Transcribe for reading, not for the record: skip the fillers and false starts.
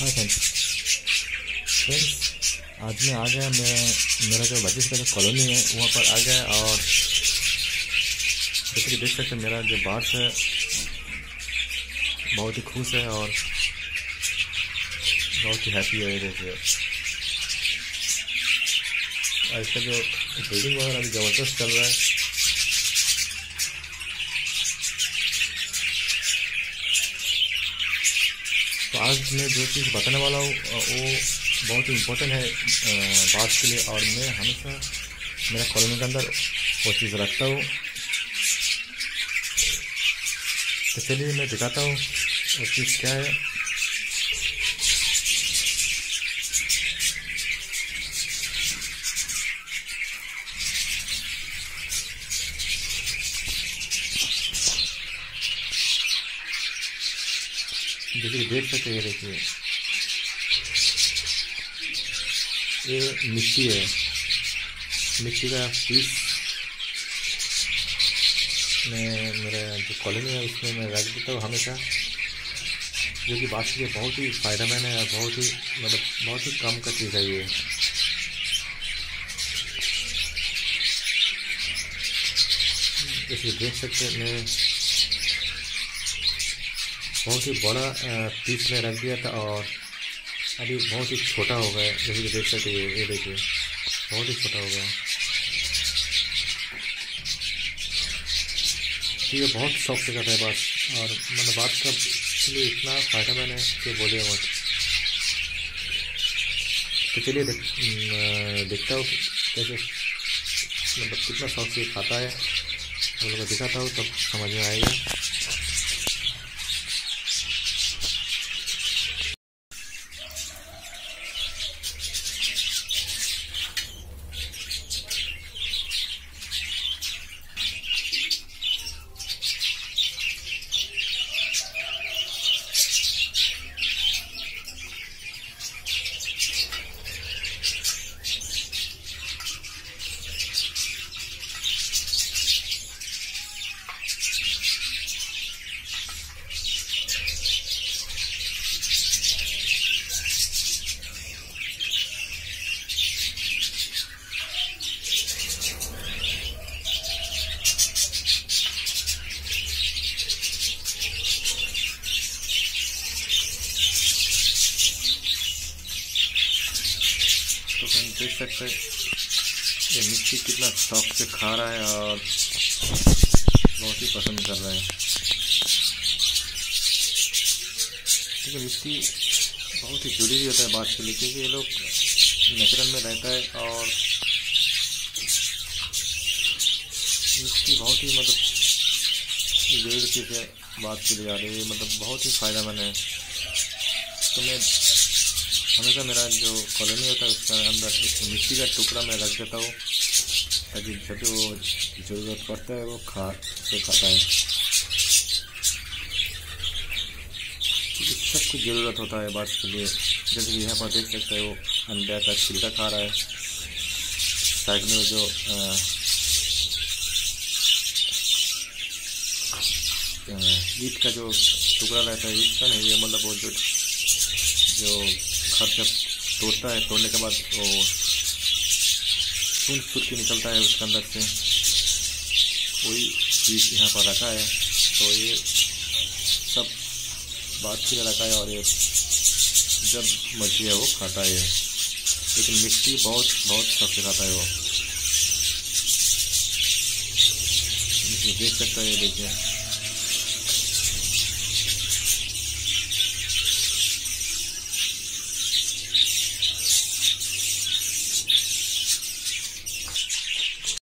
हाँ thank you sir. आज मैं आ गया, मेरा जो बच्चे का जो कॉलोनी है वहाँ पर आ गया और जैसे कि देख सकते मेरा जो बार्स है बहुत ही खुश है और बहुत ही हैप्पी है। जैसे और इसका जो ब्रीडिंग वगैरह अभी ज़बरदस्त चल रहा है। तो आज मैं जो चीज़ बताने वाला हूँ वो बहुत ही इम्पोर्टेंट है बात के लिए और मैं हमेशा मेरा कॉलोनी के अंदर वो चीज़ रखता हूँ। तो चलिए मैं दिखाता हूँ वो चीज़ क्या है। देखिए देख सकते हैं, देखिए ये मिट्टी है, मिट्टी का पीस मैं मेरा जो कॉलोनी है उसमें मैं रख देता हूँ हमेशा, जो कि बात के बहुत ही फ़ायदेमंद है और बहुत ही मतलब बहुत ही कम का चीज़ है ये। देखिए देख सकते हैं मैं बहुत ही बड़ा पीस में रख दिया था और अभी बहुत ही छोटा हो गया। जैसे कि देख सकते हैं ये देखिए बहुत ही छोटा हो गया। ये बहुत शौक से करता है बात और मतलब बात का लिए इतना फ़ायदा मैंने कि बोले मत। तो चलिए देखता हूँ कैसे मतलब कितना शौक से खाता है, उन लोगों को दिखाता हूँ तब समझ में आएगा। देख सकते हैं ये मिट्टी कितना शौक से खा रहा है और बहुत ही पसंद कर रहा है। ठीक है, मिट्टी बहुत ही जरूरी होता है बात के लिए क्योंकि ये लोग नेचुरल में रहता है और मिट्टी बहुत ही मतलब जरूरी चीज़ है बात के लिए। आ रही है मतलब बहुत ही फ़ायदेमंद है। तो मैं हमेशा मेरा जो कॉलोनी होता है उसके अंदर एक मिट्टी का टुकड़ा मैं रख देता हूँ ताकि जब वो ज़रूरत पड़ता है वो खाता है। सब कुछ ज़रूरत होता है बात के लिए। जैसे यहाँ पर देख सकते हैं वो अंडा का छिलका खा रहा है, साइड में जो ईंट का जो टुकड़ा रहता है, ईंट का नहीं है मतलब वो जो घर जब तोड़ता है, तोड़ने के बाद वो सूंद सूंद के निकलता है उसके अंदर से, वही चीज़ यहाँ पर रखा है। तो ये सब बात के लिए रखा है और ये जब मर्जी है वो खाता है, लेकिन मिट्टी बहुत बहुत सबसे खाता है वो। देख सकता है ये, देखिए